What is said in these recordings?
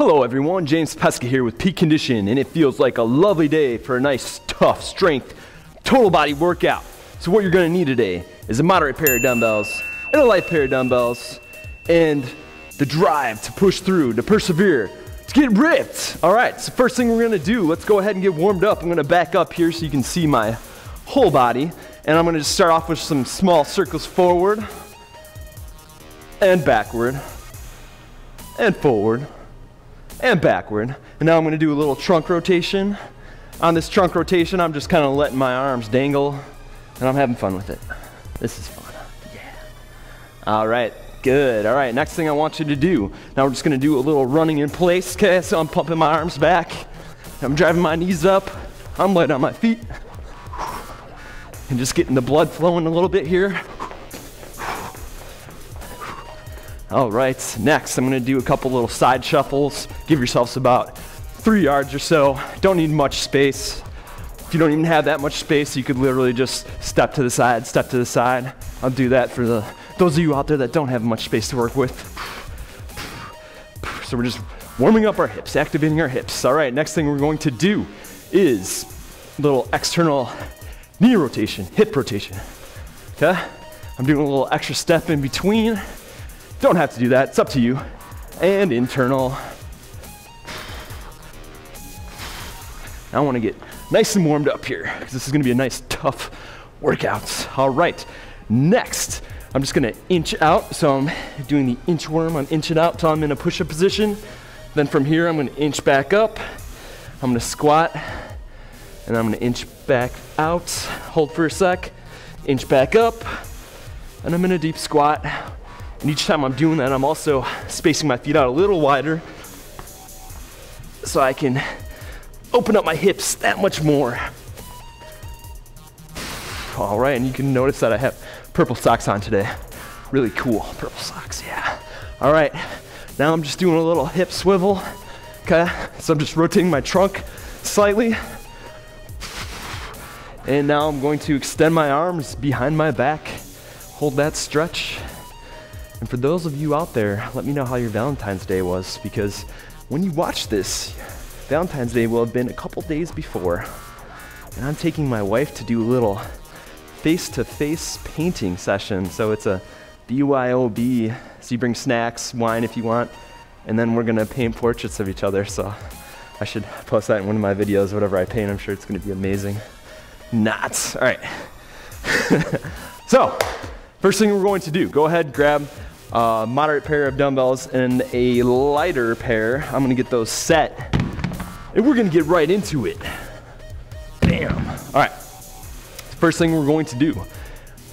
Hello everyone, James Pesca here with Peak Condition, and it feels like a lovely day for a nice, tough strength, total body workout. So what you're gonna need today is a moderate pair of dumbbells and a light pair of dumbbells and the drive to push through, to persevere, to get ripped. All right, so first thing we're gonna do, let's go ahead and get warmed up. I'm gonna back up here so you can see my whole body, and I'm gonna just start off with some small circles forward and backward and forward and backward. And now I'm gonna do a little trunk rotation. On this trunk rotation, I'm just kind of letting my arms dangle and I'm having fun with it. This is fun, yeah. All right, good, all right, next thing I want you to do, now we're just gonna do a little running in place, okay? So I'm pumping my arms back, I'm driving my knees up, I'm light on my feet, and just getting the blood flowing a little bit here. All right, next I'm gonna do a couple little side shuffles. Give yourselves about 3 yards or so. Don't need much space. If you don't even have that much space, you could literally just step to the side, step to the side. I'll do that for those of you out there that don't have much space to work with. So we're just warming up our hips, activating our hips. All right, next thing we're going to do is a little external knee rotation, hip rotation, okay? I'm doing a little extra step in between. Don't have to do that, it's up to you. And internal. I wanna get nice and warmed up here, because this is gonna be a nice, tough workout. All right, next, I'm just gonna inch out. So I'm doing the inchworm, I'm inching out until I'm in a push-up position. Then from here, I'm gonna inch back up. I'm gonna squat, and I'm gonna inch back out. Hold for a sec, inch back up, and I'm in a deep squat. And each time I'm doing that, I'm also spacing my feet out a little wider so I can open up my hips that much more. All right, and you can notice that I have purple socks on today. Really cool, purple socks, yeah. All right, now I'm just doing a little hip swivel, okay? So I'm just rotating my trunk slightly. And now I'm going to extend my arms behind my back, hold that stretch. And for those of you out there, let me know how your Valentine's Day was, because when you watch this, Valentine's Day will have been a couple days before. And I'm taking my wife to do a little face-to-face painting session. So it's a BYOB, so you bring snacks, wine if you want, and then we're gonna paint portraits of each other. So I should post that in one of my videos, whatever I paint, I'm sure it's gonna be amazing. Not, all right. So, first thing we're going to do, go ahead, grab a moderate pair of dumbbells and a lighter pair. I'm gonna get those set, and we're gonna get right into it. Bam. All right, first thing we're going to do,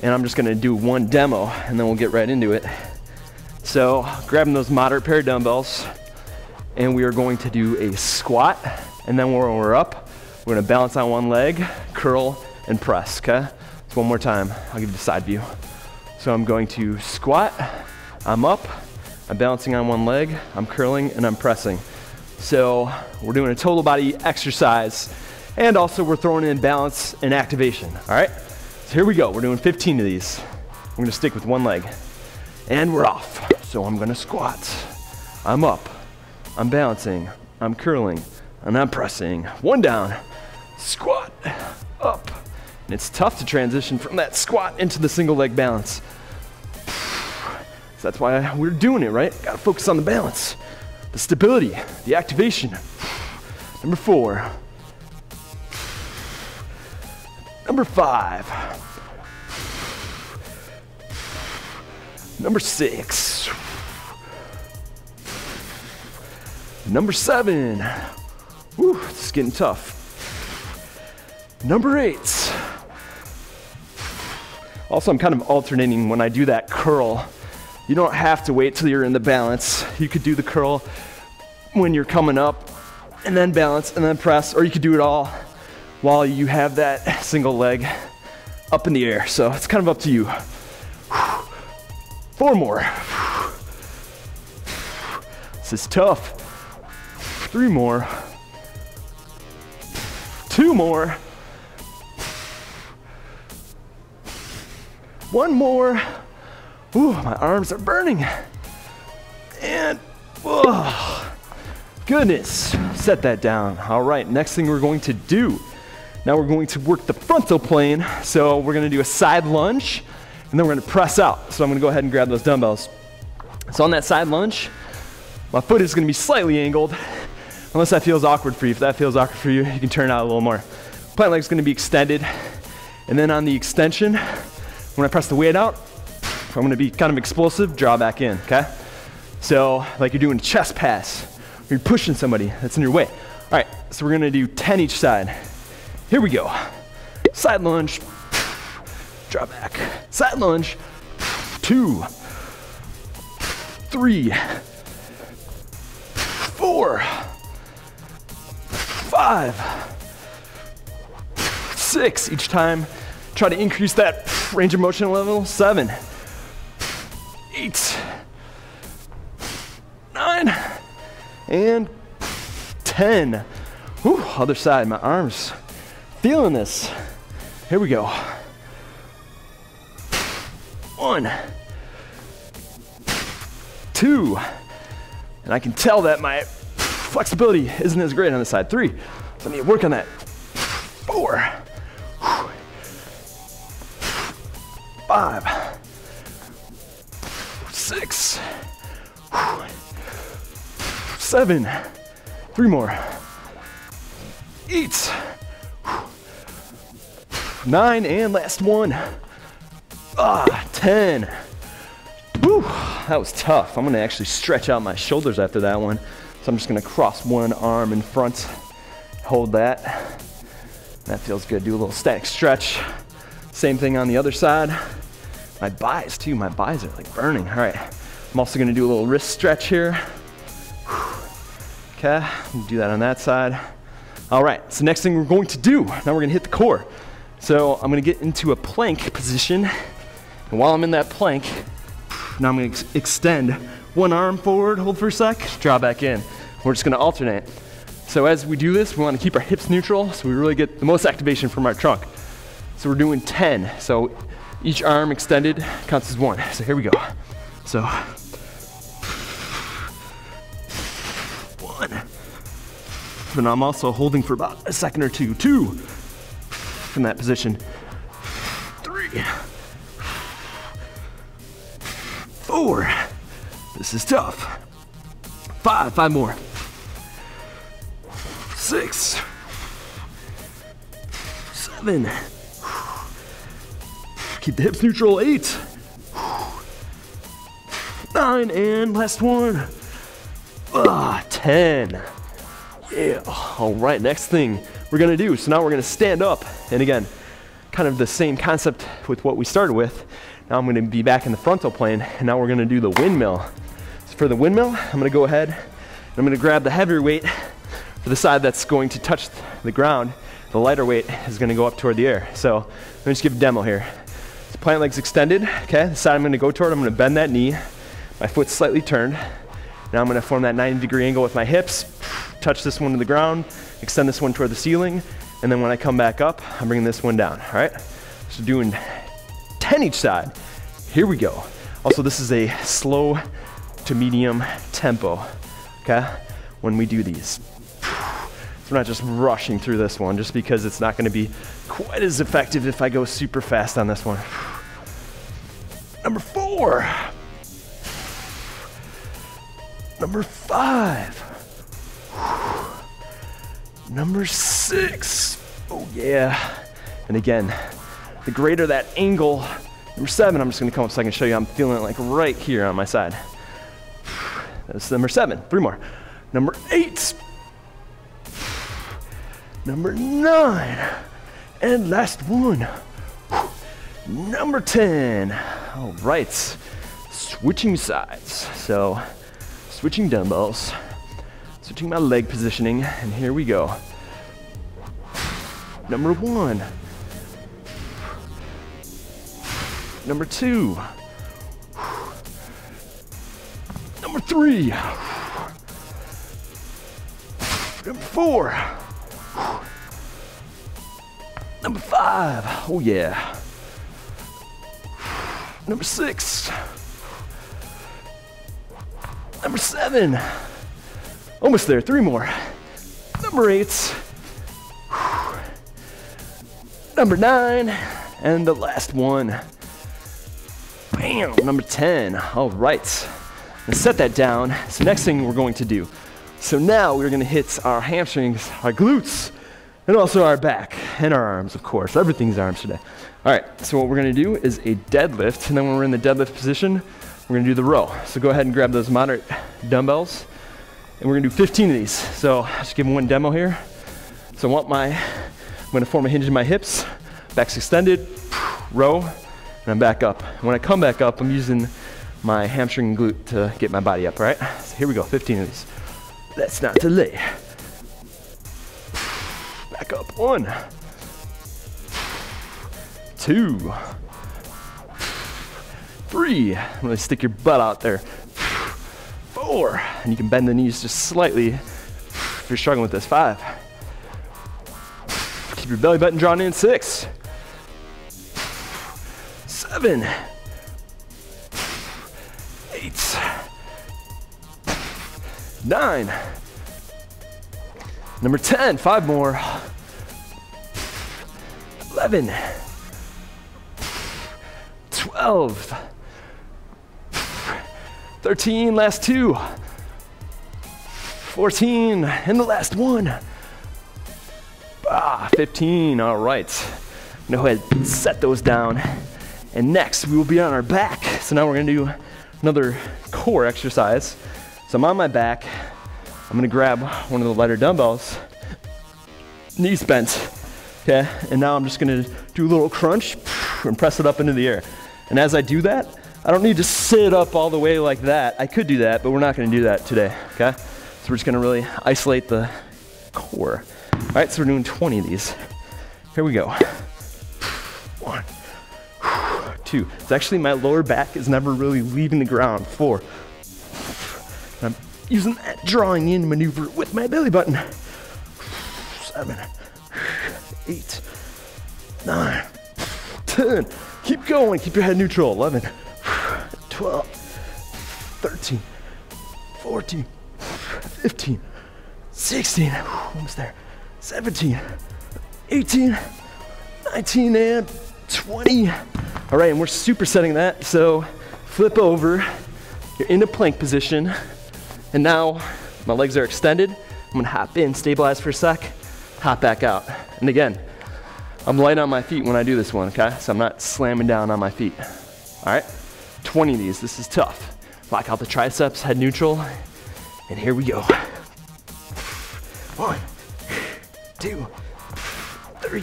and I'm just gonna do one demo, and then we'll get right into it. So, grabbing those moderate pair of dumbbells, and we are going to do a squat, and then when we're up, we're gonna balance on one leg, curl, and press, okay? So one more time, I'll give you the side view. So I'm going to squat, I'm up, I'm balancing on one leg, I'm curling, and I'm pressing. So we're doing a total body exercise, and also we're throwing in balance and activation, all right? So here we go, we're doing 15 of these. I'm gonna stick with one leg, and we're off. So I'm gonna squat, I'm up, I'm balancing, I'm curling, and I'm pressing. One down, squat, up. And it's tough to transition from that squat into the single leg balance. So that's why we're doing it, right? Gotta focus on the balance, the stability, the activation. Number four. Number five. Number six. Number seven. Woo, this is getting tough. Number eight. Also, I'm kind of alternating when I do that curl. You don't have to wait till you're in the balance. You could do the curl when you're coming up, and then balance, and then press, or you could do it all while you have that single leg up in the air. So it's kind of up to you. Four more. This is tough. Three more. Two more. One more. Ooh, my arms are burning. And, whoa. goodness. Set that down. All right, next thing we're going to do, now we're going to work the frontal plane. So we're gonna do a side lunge and then we're gonna press out. So I'm gonna go ahead and grab those dumbbells. So on that side lunge, my foot is gonna be slightly angled, unless that feels awkward for you. If that feels awkward for you, you can turn out a little more. Plant leg's gonna be extended. And then on the extension, when I press the weight out, I'm gonna be kind of explosive, draw back in, okay? So like you're doing a chest pass, or you're pushing somebody that's in your way. All right, so we're gonna do 10 each side. Here we go. Side lunge, draw back. Side lunge, 2, 3, 4, 5, 6 each time. Try to increase that range of motion level. 7, 8, 9, and 10. Whew, other side, my arms feeling this. Here we go. 1, 2, and I can tell that my flexibility isn't as great on this side. 3, let me work on that. 4, 5, 6, 7, 3 more, 8, 9, and last one. 10. Whew, that was tough. I'm gonna actually stretch out my shoulders after that one. So I'm just gonna cross one arm in front, hold that. That feels good. Do a little static stretch. Same thing on the other side. My biceps too, my biceps are like burning. All right, I'm also gonna do a little wrist stretch here. Whew. Okay, do that on that side. All right, so next thing we're going to do, now we're gonna hit the core. So I'm gonna get into a plank position, and while I'm in that plank, now I'm gonna extend one arm forward, hold for a sec, draw back in. We're just gonna alternate. So as we do this, we wanna keep our hips neutral, so we really get the most activation from our trunk. So we're doing 10, so each arm extended counts as one. So here we go. So, 1, and I'm also holding for about a second or two. 2, in that position. 3, 4, this is tough. 5 more. 6, 7, keep the hips neutral. 8, 9, and last one. 10. Yeah, all right, next thing we're gonna do, so now we're gonna stand up, and again, kind of the same concept with what we started with. Now I'm gonna be back in the frontal plane, and now we're gonna do the windmill. So for the windmill, I'm gonna go ahead, and I'm gonna grab the heavier weight for the side that's going to touch the ground. The lighter weight is gonna go up toward the air. So let me just give a demo here. So plant leg's extended, okay? The side I'm gonna go toward, I'm gonna bend that knee, my foot's slightly turned. Now I'm gonna form that 90-degree angle with my hips, touch this one to the ground, extend this one toward the ceiling, and then when I come back up, I'm bringing this one down, all right? So doing 10 each side. Here we go. Also, this is a slow to medium tempo, okay, when we do these. So we're not just rushing through this one, just because it's not gonna be quite as effective if I go super fast on this one. Number 4. Number 5. Number 6. Oh yeah. And again, the greater that angle. Number 7, I'm just gonna come up so I can show you I'm feeling it like right here on my side. That's number 7. 3 more. Number 8. Number 9. And last one. Number 10. All right. Switching sides. So switching dumbbells, switching my leg positioning, and here we go. Number 1. Number 2. Number 3. Number 4. Number 5, oh yeah. Number 6. Number 7. Almost there, 3 more. Number 8. Number 9. And the last one. Bam, number 10. All right, let's set that down. So next thing we're going to do. So now we're gonna hit our hamstrings, our glutes, and also our back and our arms, of course. Everything's arms today. All right, so what we're gonna do is a deadlift, and then when we're in the deadlift position, we're gonna do the row. So go ahead and grab those moderate dumbbells, and we're gonna do 15 of these. So I'll just give them one demo here. So I want I'm gonna form a hinge in my hips, back's extended, row, and I'm back up. When I come back up, I'm using my hamstring and glute to get my body up, all right? So here we go, 15 of these. Let's not delay. Back up, 1, 2, 3. Really stick your butt out there. 4, and you can bend the knees just slightly if you're struggling with this. 5, keep your belly button drawn in. 6, 7, 8, 9, number 10, 5 more, 11, 12, 13, last 2, 14, and the last one, 15, all right. Now go ahead and set those down. And next, we will be on our back. So now we're gonna do another core exercise. So I'm on my back, I'm gonna grab one of the lighter dumbbells, knees bent, okay? And now I'm just gonna do a little crunch and press it up into the air. And as I do that, I don't need to sit up all the way like that. I could do that, but we're not gonna do that today, okay? So we're just gonna really isolate the core. All right, so we're doing 20 of these. Here we go. 1, 2. It's actually my lower back is never really leaving the ground. 4. I'm using that drawing in maneuver with my belly button. 7, 8, 9, 10. Keep going, keep your head neutral. 11, 12, 13, 14, 15, 16, almost there, 17, 18, 19, and 20. All right, and we're supersetting that. So flip over, you're in a plank position. And now my legs are extended. I'm gonna hop in, stabilize for a sec, hop back out. And again, I'm light on my feet when I do this one, okay? So I'm not slamming down on my feet. All right, 20 of these, this is tough. Lock out the triceps, head neutral, and here we go. 1, 2, 3,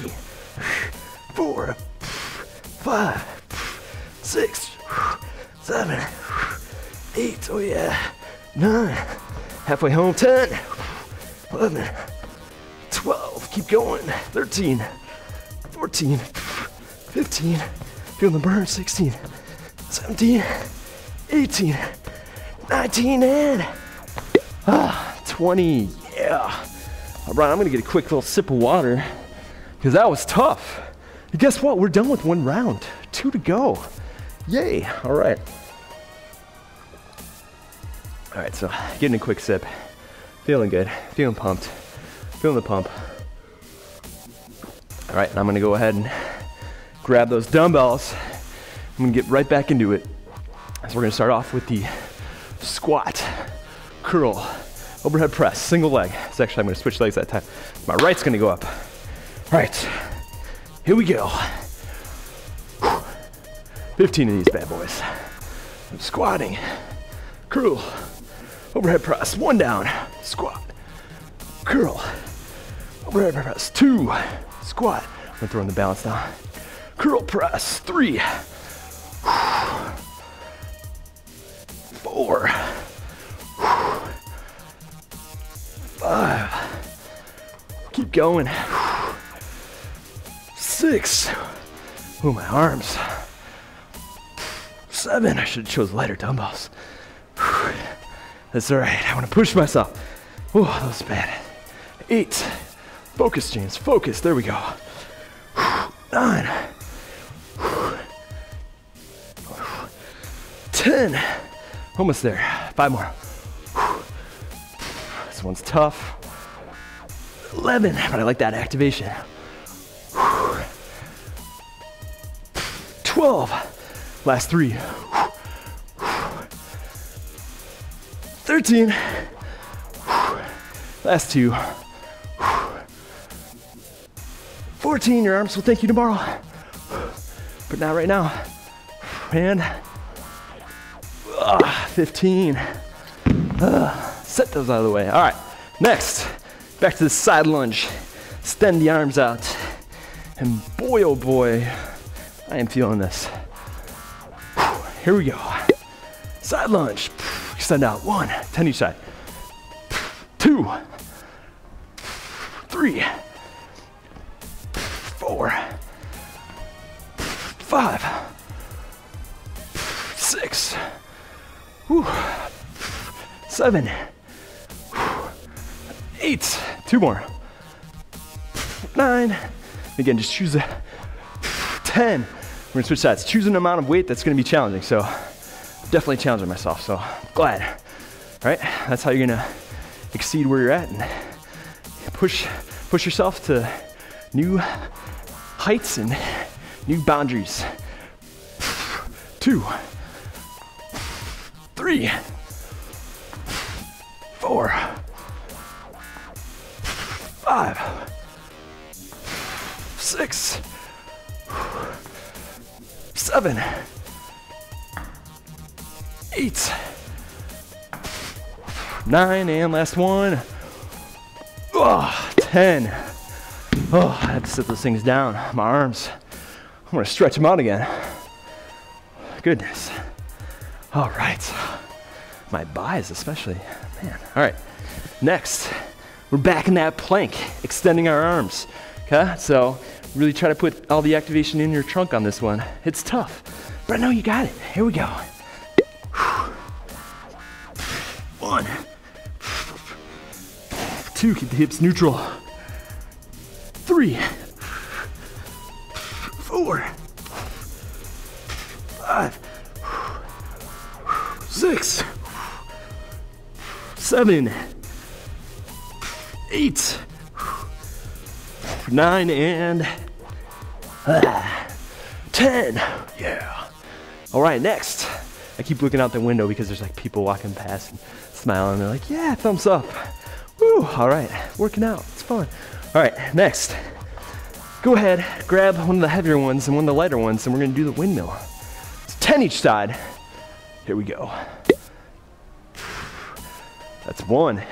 4, 5, 6, 7, 8, oh yeah. 9, halfway home, 10, 11, 12, keep going, 13, 14, 15, feel the burn, 16, 17, 18, 19, and 20, yeah. All right, I'm gonna get a quick little sip of water because that was tough. And guess what, we're done with one round, 2 to go, yay, all right. All right, so getting a quick sip, feeling good, feeling pumped, feeling the pump. All right, and I'm gonna go ahead and grab those dumbbells. I'm gonna get right back into it. So we're gonna start off with the squat, curl, overhead press, single leg. So actually, I'm gonna switch legs that time. My right's gonna go up. All right, here we go. 15 of these bad boys. I'm squatting, curl, overhead press, 1 down, squat, curl, overhead press, 2, squat, I'm gonna throw in the balance down, curl press, 3, 4, 5, keep going, 6, ooh, my arms, 7, I should have chose lighter dumbbells, that's all right, I wanna push myself. Oh, that was bad. 8, focus James, focus, there we go. 9, 10, almost there, 5 more. That's This one's tough. 11, but I like that activation. 12, last three. 13, last two. 14, your arms will thank you tomorrow, but not right now. And 15. Set those out of the way. All right, next, back to the side lunge. Extend the arms out. And boy, oh boy, I am feeling this. Here we go. Side lunge, extend out. 1, 10 each side. 2, 3, 4, 5, 6, 7, 8, 2 more, 9, again just choose a 10, we're gonna switch sides, choose an amount of weight that's gonna be challenging, so definitely challenging myself, so glad, all right, that's how you're gonna exceed where you're at and push yourself to new heights and new boundaries. 2, 3, 4, 5, 6, 7, 8, 9, and last one. 10. Oh, I have to set those things down. My arms, I'm gonna stretch them out again. Goodness. All right. My biceps especially, man. All right, next, we're back in that plank, extending our arms, okay? So really try to put all the activation in your trunk on this one. It's tough, but I know you got it. Here we go. 1, 2, keep the hips neutral. 3, 4, 5, 6, 7, 8, 9, and 10. Yeah. All right, next. I keep looking out the window because there's like people walking past and smiling. They're like, yeah, thumbs up. Woo, all right, working out, it's fun. All right, next. Go ahead, grab one of the heavier ones and one of the lighter ones, and we're gonna do the windmill. It's 10 each side. Here we go. That's 1,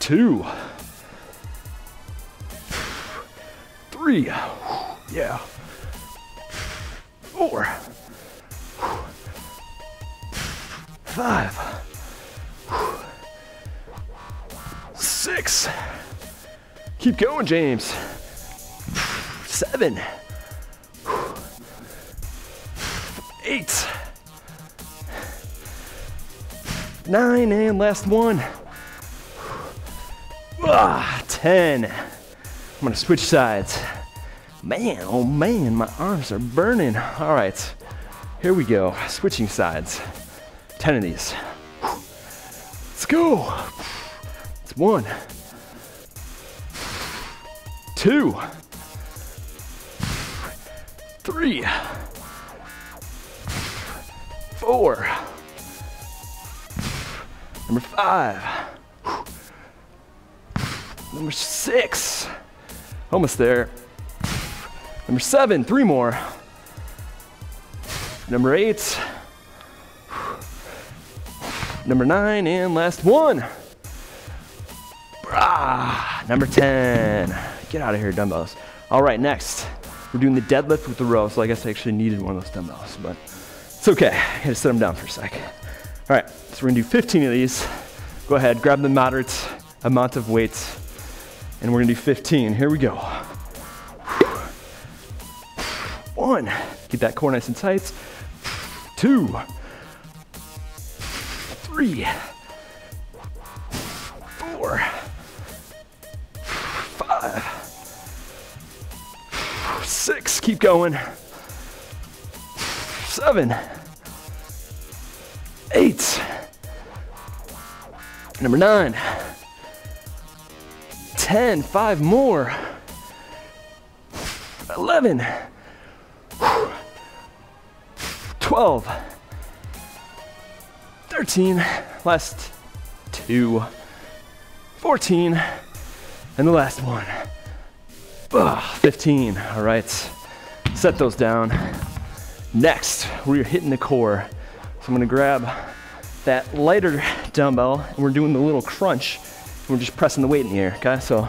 2, 3, yeah, 4, 5, 6, keep going, James, 7, 8, 9, and last one. 10. I'm gonna switch sides. Man, oh man, my arms are burning. All right, here we go, switching sides. 10 of these. Let's go. It's 1, 2, 3. 4, number 5, number 6, almost there, number 7, 3 more, number 8, number 9, and last one, number 10, get out of here, dumbbells. All right, next, we're doing the deadlift with the row, so I guess I actually needed one of those dumbbells, but it's okay, I gotta set them down for a sec. All right, so we're gonna do 15 of these. Go ahead, grab the moderate amount of weight, and we're gonna do 15, here we go. 1, keep that core nice and tight. 2, 3, 4, 5, 6, keep going. 7, 8, number 9, 10, 5 more, 11, 12, 13, last 2, 14, and the last one, 15, all right, set those down. Next, we're hitting the core. So I'm gonna grab that lighter dumbbell and we're doing the little crunch. We're just pressing the weight in the air, okay? So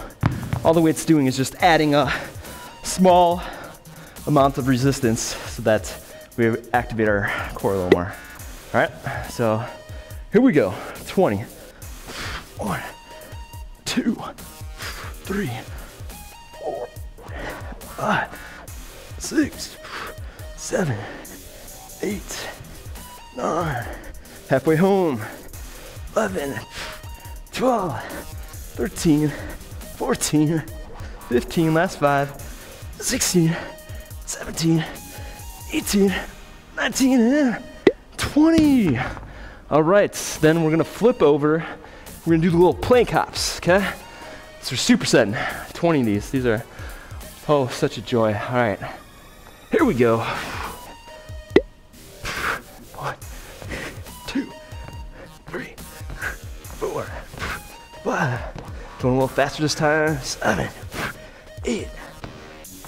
all the weight's doing is just adding a small amount of resistance so that we activate our core a little more. All right, so here we go. 20, 1, 2, 3, 4, 5, 6, 7, 8, 9, halfway home, 11, 12, 13, 14, 15, last 5, 16, 17, 18, 19, and 20. All right, then we're gonna flip over. We're gonna do the little plank hops, okay? So we're supersetting, 20 of these. These are, oh, such a joy. All right, here we go. 5, going a little faster this time, 7, 8,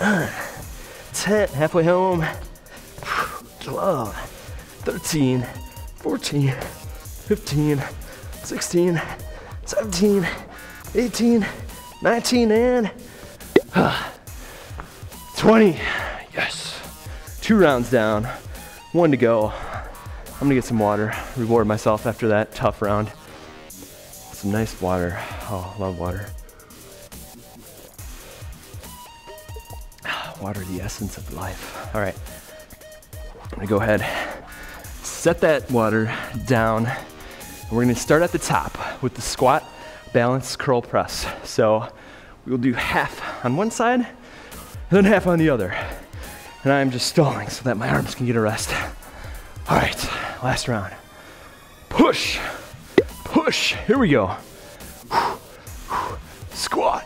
9, 10, halfway home, 12, 13, 14, 15, 16, 17, 18, 19, and 20, yes. 2 rounds down, 1 to go. I'm gonna get some water, reward myself after that tough round. Some nice water. Oh, I love water. Water, the essence of life. All right, I'm gonna go ahead, set that water down. We're gonna start at the top with the squat, balance, curl, press. So we'll do half on one side, and then half on the other. And I'm just stalling so that my arms can get a rest. All right, last round. Push. Push, here we go. Squat,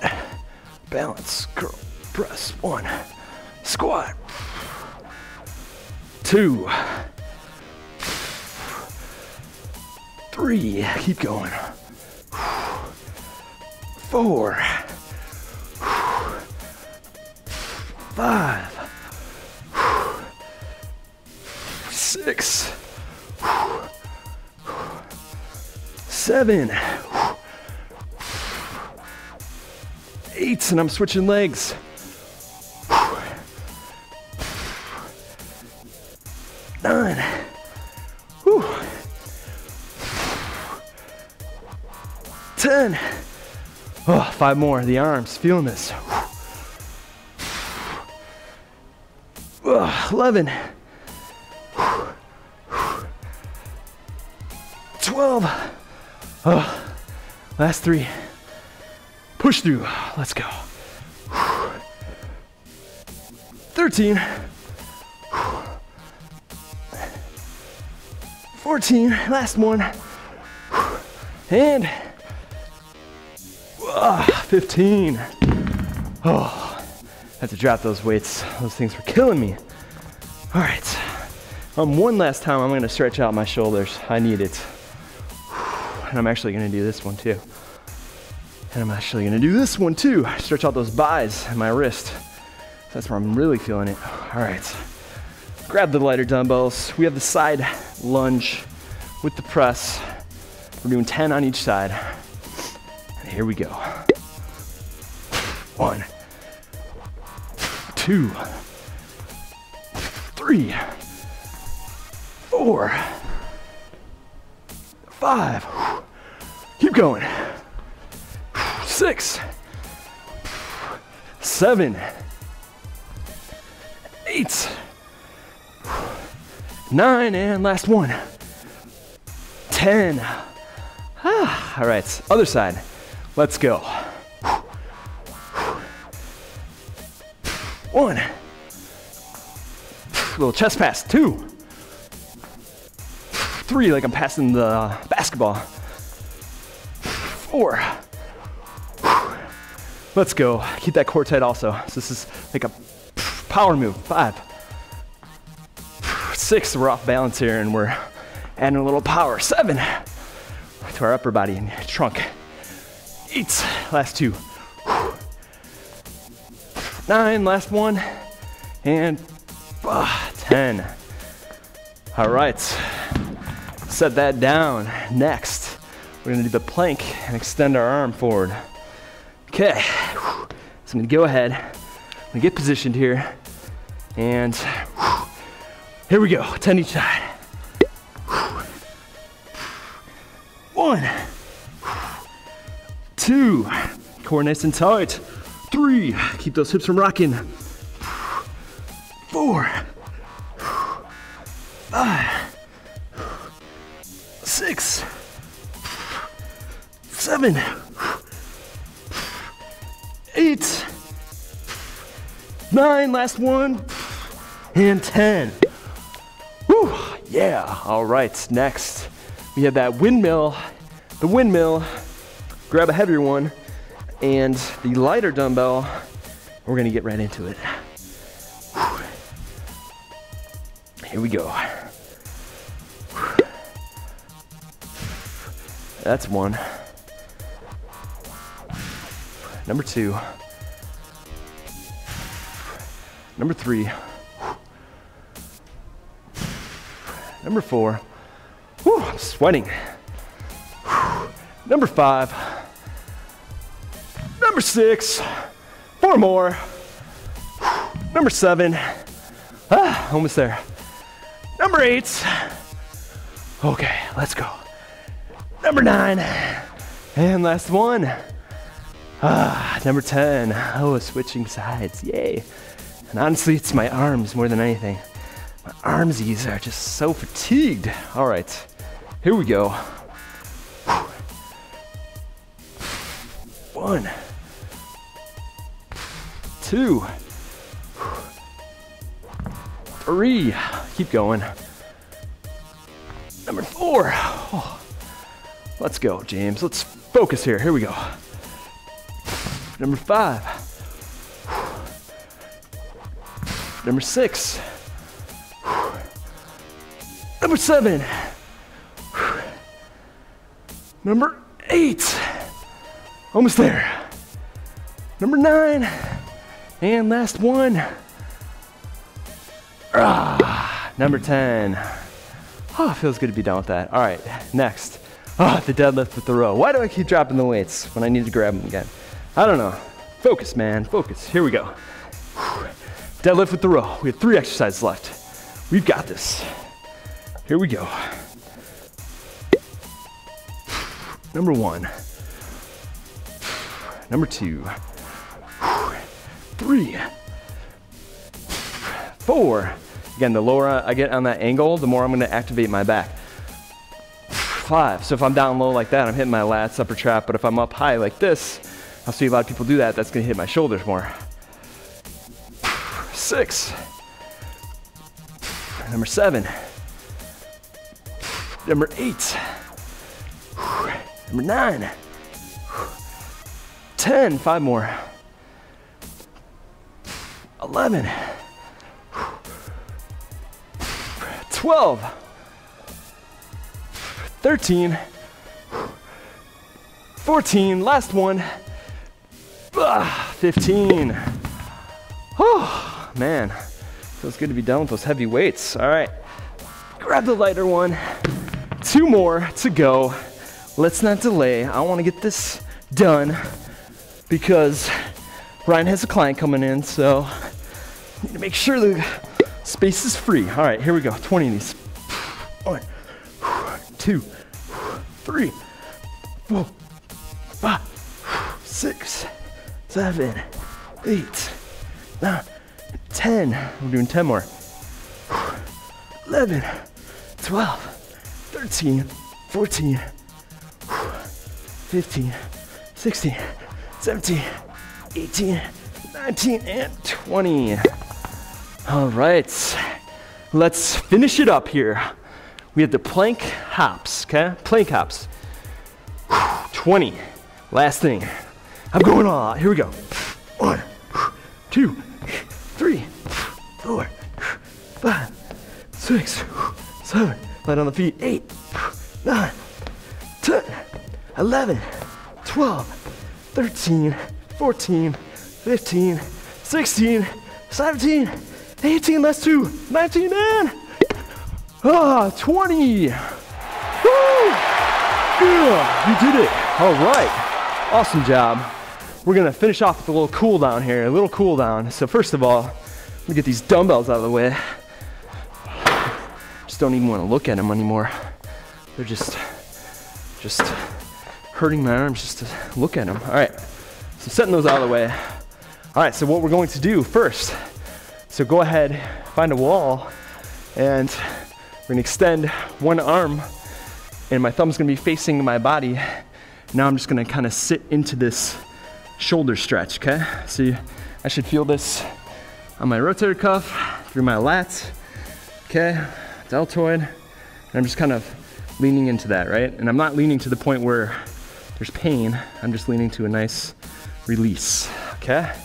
balance, curl, press, 1. Squat, 2, 3, keep going. 4, 5, 6, 7, 8, and I'm switching legs. 9, 10, 5 more, the arms, feeling this. 11, 12, last 3. Push through. Let's go. 13. 14. Last one. And 15. Oh, I had to drop those weights. Those things were killing me. All right. One last time, I'm going to stretch out my shoulders. I need it. And I'm actually gonna do this one too. And I'm actually gonna do this one too. Stretch out those buys and my wrist. That's where I'm really feeling it. All right, grab the lighter dumbbells. We have the side lunge with the press. We're doing 10 on each side. And here we go. 1, 2, 3, 4, 5, keep going, 6, 7, 8, 9, and last one, 10. All right, other side, let's go. 1, little chest pass, 2, 3, like I'm passing the basketball. four. Whew. Let's go. Keep that core tight also. So this is like a power move. 5, 6, we're off balance here and we're adding a little power. 7, to our upper body and trunk. 8, last 2. 9, last 1. And 10. All right, set that down. Next, we're gonna do the plank and extend our arm forward. Okay, so I'm gonna go ahead, I'm gonna get positioned here, and here we go, 10 each side. 1, 2, core nice and tight. 3, keep those hips from rocking. 4, 5, 6, 7, 8, 9, last 1, and 10. Woo, yeah, all right, next we have that windmill. The windmill, grab a heavier one, and the lighter dumbbell, we're gonna get right into it. Here we go. That's one. Number 2. Number 3. Number 4. Whew, I'm sweating. Number 5. Number 6. 4 more. Number 7. Ah, almost there. Number 8. Okay, let's go. Number 9. And last 1. Ah, number 10. Oh, switching sides, yay. And honestly, it's my arms more than anything. My armsies are just so fatigued. All right, here we go. 1, 2, 3, keep going. Number 4. Oh, let's go, James. Let's focus here. Here we go. Number 5. Number 6. Number 7. Number 8. Almost there. Number 9. And last 1. Ah, number 10. Oh, feels good to be done with that. All right, next. Oh, the deadlift with the row. Why do I keep dropping the weights when I need to grab them again? I don't know. Focus, man, focus. Here we go. Deadlift with the row. We have 3 exercises left. We've got this. Here we go. Number 1. Number 2. 3. 4. Again, the lower I get on that angle, the more I'm gonna activate my back. 5, so if I'm down low like that, I'm hitting my lats, upper trap, but if I'm up high like this, I'll see a lot of people do that, that's gonna hit my shoulders more. 6. Number 7. Number 8. Number 9. 10, 5 more. 11. 12. 13. 14, last 1. 15. Oh, man, feels good to be done with those heavy weights. All right, grab the lighter one. 2 more to go. Let's not delay. I want to get this done because Ryan has a client coming in, so I need to make sure the space is free. All right, here we go, 20 of these. 1, 2, 3, 4, 5, 6, 7, 8, 9, 10. We're doing 10 more. 11, 12, 13, 14, 15, 16, 17, 18, 19, and 20. All right, let's finish it up here. We have the plank hops, okay? Plank hops. 20. Last thing. I'm going all out. Here we go. 1, 2, 3, 4, 5, 6, 7. Land on the feet. 8, 9, 10, 11, 12, 13, 14, 15, 16, 17, 18, last 2, 19, and 20. Woo! Yeah, you did it. All right. Awesome job. We're going to finish off with a little cool down here, a little cool down. So first of all, let me get these dumbbells out of the way. Just don't even want to look at them anymore. They're just hurting my arms just to look at them. All right, so setting those out of the way. All right, so what we're going to do first, so go ahead, find a wall, and we're gonna extend one arm, and my thumb's gonna be facing my body. Now I'm just gonna kind of sit into this shoulder stretch, okay? So I should feel this on my rotator cuff, through my lats, okay, deltoid, and I'm just kind of leaning into that, right? And I'm not leaning to the point where there's pain, I'm just leaning to a nice release, okay? I'm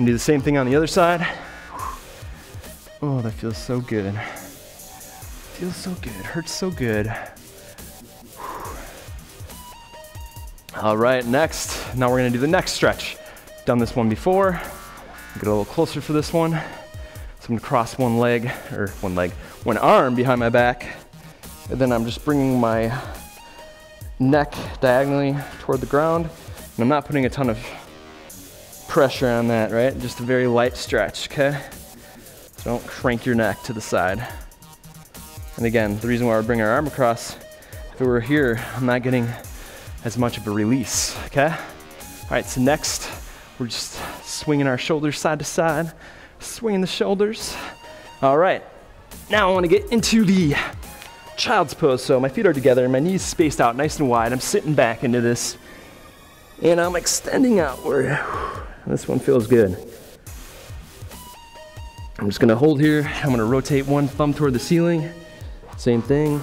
gonna do the same thing on the other side. Oh, that feels so good. Feels so good, hurts so good. All right, next. Now we're gonna do the next stretch. Done this one before. Get a little closer for this one. So I'm gonna cross one arm behind my back. And then I'm just bringing my neck diagonally toward the ground. And I'm not putting a ton of pressure on that, right? Just a very light stretch, okay? So don't crank your neck to the side. And again, the reason why we bring our arm across, if we were here, I'm not getting as much of a release, okay? All right, so next, we're just swinging our shoulders side to side, swinging the shoulders. All right, now I wanna get into the child's pose. So my feet are together and my knees spaced out nice and wide. I'm sitting back into this and I'm extending outward. This one feels good. I'm just gonna hold here. I'm gonna rotate one thumb toward the ceiling. Same thing.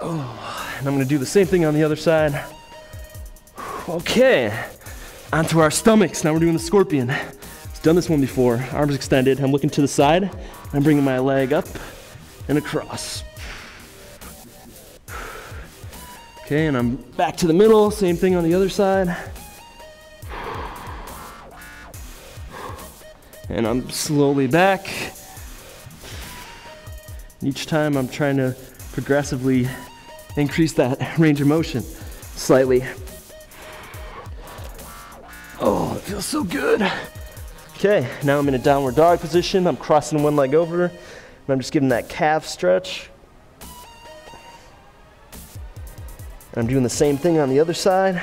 Oh, and I'm gonna do the same thing on the other side. Okay, onto our stomachs. Now we're doing the scorpion. I've done this one before, arms extended. I'm looking to the side. I'm bringing my leg up and across. Okay, and I'm back to the middle. Same thing on the other side. And I'm slowly back. Each time I'm trying to progressively increase that range of motion slightly. Oh, it feels so good. Okay, now I'm in a downward dog position. I'm crossing one leg over, and I'm just giving that calf stretch. And I'm doing the same thing on the other side.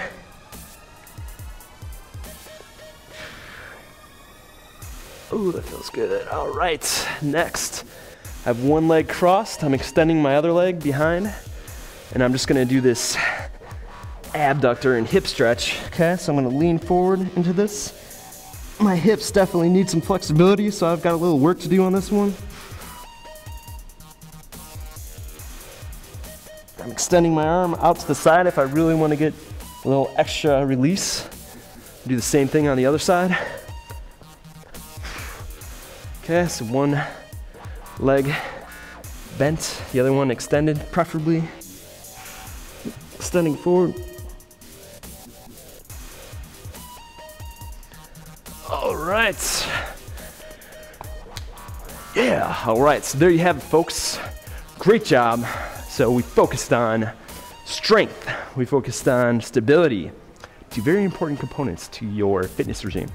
Oh, that feels good. All right, next. I have one leg crossed, I'm extending my other leg behind, and I'm just gonna do this abductor and hip stretch, okay? So I'm gonna lean forward into this. My hips definitely need some flexibility, so I've got a little work to do on this one. I'm extending my arm out to the side if I really wanna get a little extra release. Do the same thing on the other side. Okay, so one leg bent, the other one extended, preferably. Extending forward. All right. Yeah, all right, so there you have it, folks. Great job. So we focused on strength. We focused on stability. 2 very important components to your fitness regime.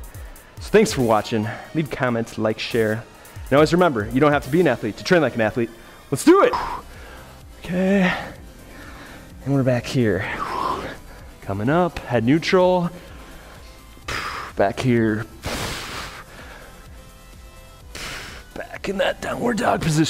So thanks for watching. Leave comments, like, share. And always remember, you don't have to be an athlete to train like an athlete. Let's do it. Okay. And we're back here. Coming up, head neutral. Back here. Back in that downward dog position.